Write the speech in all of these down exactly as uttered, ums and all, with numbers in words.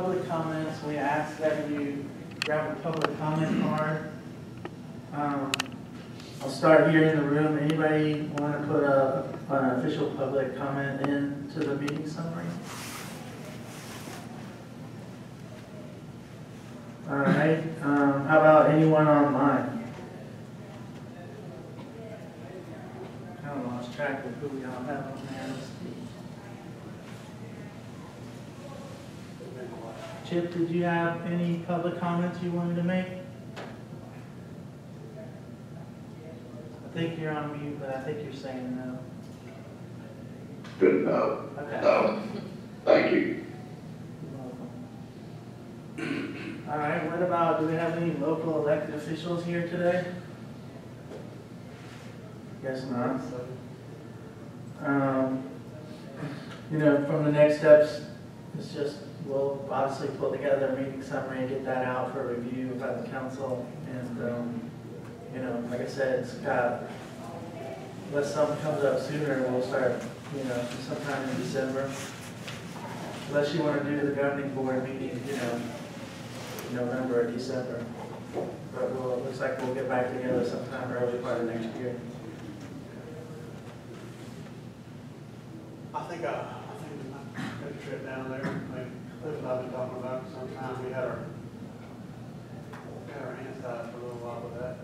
public comments, we ask that you grab a public comment card. Um, I'll start here in the room. Anybody want to put a, an official public comment into the meeting summary? All right. Um, how about anyone online? I kind of lost track of who we all have on there. Chip, did you have any public comments you wanted to make? I think you're on mute, but I think you're saying no. Good enough. Okay. No. Thank you. You're welcome. All right, what about, do we have any local elected officials here today? Guess not. Um, you know, from the next steps, it's just, we'll obviously pull together a meeting summary and get that out for review by the council. And, um, you know, like I said, it's got, unless something comes up sooner, we'll start, you know, sometime in December. Unless you want to do the governing board meeting, you know, November or December. But we'll, it looks like we'll get back together sometime early part of next year. I think I, I think we might take a trip down there. Like, Cliff and I have been talking about it sometime. We had our, had our hands tied for a little while with that.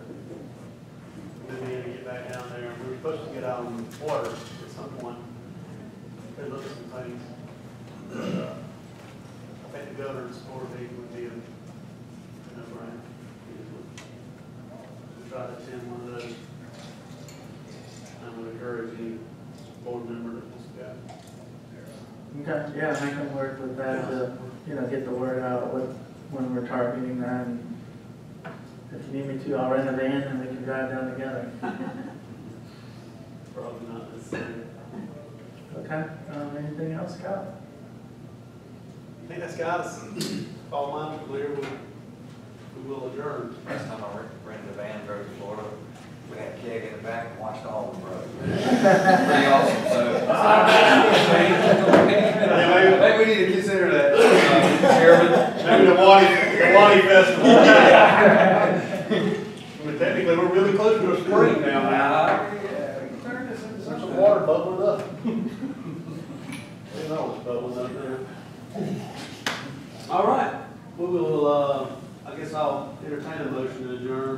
And then we had to get back down there. We were supposed to get out on the water at some point. They looked at some things. But, uh, I think the governor's board meeting would be a, a no-brainer. We tried to attend one of those. I would encourage any board member to just go. Okay, yeah, I can work with that to, you know, get the word out with when we're targeting that. And if you need me to, I'll rent a van and we can drive down together. Probably not necessary. Okay, um, anything else, Scott? I think that's got us. All mine are clear. We, we will adjourn. Last time I rented a van, drove to Florida. We had a keg in the back and watched all of them road. Pretty awesome. So, so maybe we need to consider that, uh, Chairman. Maybe the Wadi, the Wadi Festival. I mean, technically, we're really close to a spring now. Uh, yeah. There's some water bubbling up. There's always bubbles up there. All right. We will, uh, I guess I'll entertain a motion to adjourn.